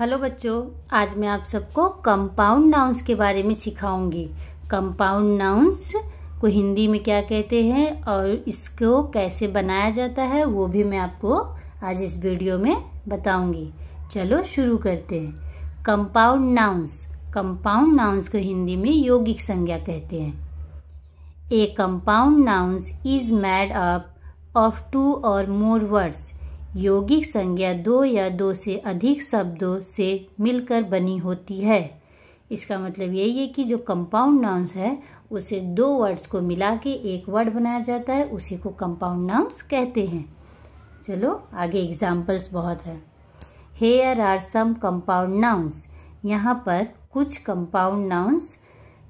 Hello बच्चों, आज मैं आप सबको कंपाउंड नाउन्स के बारे में सिखाऊंगी। कंपाउंड नाउन्स को हिंदी में क्या कहते हैं और इसको कैसे बनाया जाता है वो भी मैं आपको आज इस वीडियो में बताऊंगी। चलो शुरू करते हैं। Compound nouns. कंपाउंड नाउन्स को हिंदी में यौगिक संज्ञा कहते हैं। A compound nouns is made up of two और मोर वर्ड्स। यौगिक संज्ञा दो या दो से अधिक शब्दों से मिलकर बनी होती है। इसका मतलब यही है कि जो कंपाउंड नाउन्स है उसे दो वर्ड्स को मिला के एक वर्ड बनाया जाता है, उसी को कंपाउंड नाउन्स कहते हैं। चलो आगे एग्जाम्पल्स बहुत है। Here are some compound nouns. यहाँ पर कुछ कंपाउंड नाउन्स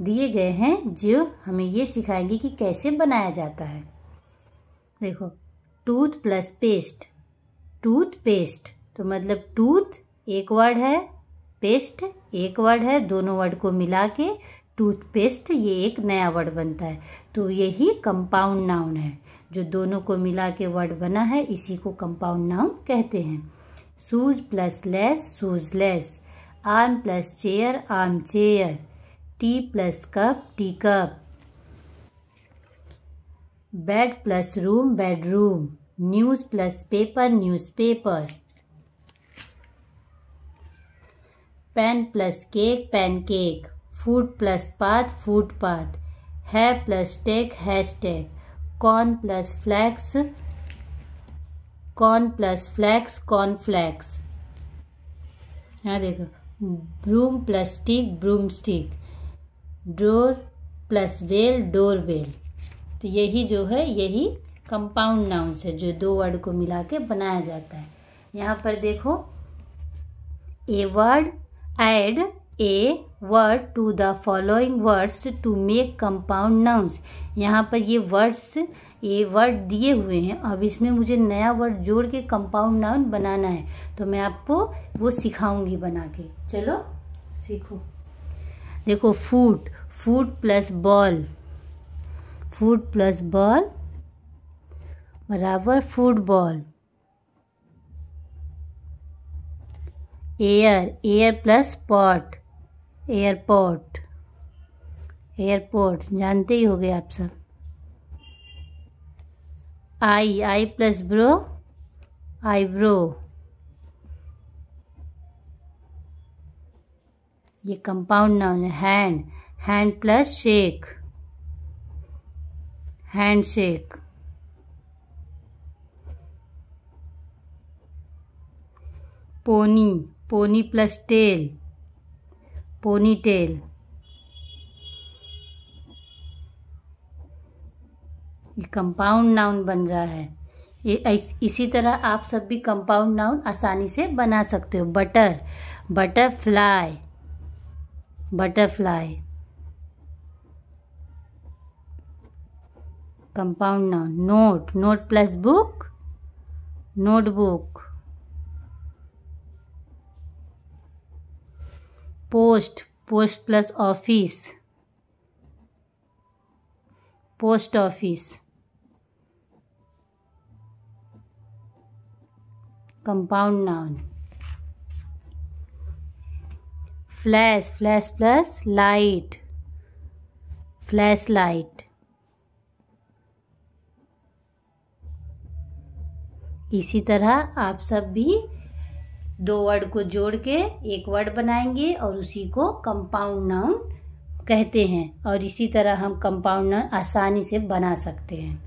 दिए गए हैं जो हमें ये सिखाएंगे कि कैसे बनाया जाता है। देखो, टूथ प्लस पेस्ट। टूथपेस्ट तो मतलब टूथ एक वर्ड है, पेस्ट एक वर्ड है, दोनों वर्ड को मिला के टूथपेस्ट ये एक नया वर्ड बनता है। तो यही कंपाउंड नाउन है, जो दोनों को मिला के वर्ड बना है, इसी को कंपाउंड नाउन कहते हैं। Shoes plus lace, shoes lace. Arm plus chair, arm chair. Tea plus cup, tea cup. Bed plus room, bed room. News plus paper, news paper. Pen plus cake, pen cake. Foot plus path, foot path. Have plus tag, hash tag. Corn plus flakes, corn plus flakes, corn flakes. यहाँ देखो, broom plus stick, broom stick. Door plus bell, door bell. तो यही जो है यही compound nouns है, जो दो वर्ड को मिला के बनाया जाता है। यहाँ पर देखो, a word add a word to the following words to make compound nouns. यहाँ पर ये वर्ड्स ए वर्ड दिए हुए हैं, अब इसमें मुझे नया वर्ड जोड़ के कंपाउंड नाउन बनाना है, तो मैं आपको वो सिखाऊंगी बना के। चलो सीखो। देखो, foot, foot plus ball. Foot plus ball बराबर football. Air, air plus port, airport. Airport जानते ही हो गए आप सब। Eye, eye plus brow, eyebrow. ये कंपाउंड नाउन है। Hand, hand plus shake, handshake. Pony, pony plus tail, pony tail. ये कंपाउंड नाउन बन रहा है। इसी तरह आप सब भी कंपाउंड नाउन आसानी से बना सकते हो। Butter, butterfly, butterfly compound noun. Note, note plus book, notebook. Post, post plus office, post office compound noun. Flash, flash plus light, flash light. इसी तरह आप सब भी दो वर्ड को जोड़ के एक वर्ड बनाएंगे और उसी को कंपाउंड नाउन कहते हैं, और इसी तरह हम कंपाउंड नाउन आसानी से बना सकते हैं।